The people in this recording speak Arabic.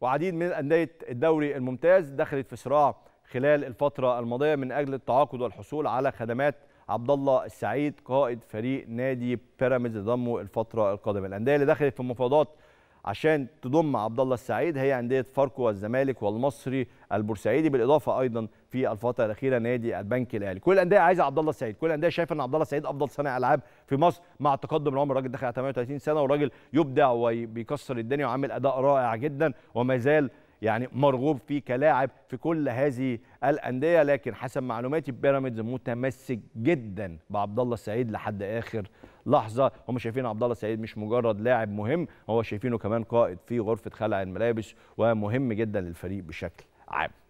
وعديد من أندية الدوري الممتاز دخلت في صراع خلال الفترة الماضية من أجل التعاقد والحصول على خدمات عبد الله السعيد قائد فريق نادي بيراميدز ضمه الفترة القادمة. الأندية اللي دخلت في مفاوضات عشان تضم عبد الله السعيد هي أندية فاركو والزمالك والمصري البورسعيدي، بالإضافة أيضا في الفترة الأخيرة نادي البنك الاهلي. كل الأندية عايزة عبد الله السعيد، كل الأندية شايفة ان عبد الله السعيد افضل صانع العاب في مصر مع تقدم العمر. الراجل داخل على 38 سنة والراجل يبدع وبيكسر الدنيا وعامل أداء رائع جدا وما زال يعني مرغوب فيه كلاعب في كل هذه الأندية، لكن حسب معلوماتي بيراميدز متمسك جدا بعبد الله السعيد لحد آخر لحظة. هم شايفين عبد الله السعيد مش مجرد لاعب مهم، هو شايفينه كمان قائد في غرفة خلع الملابس ومهم جدا للفريق بشكل عام.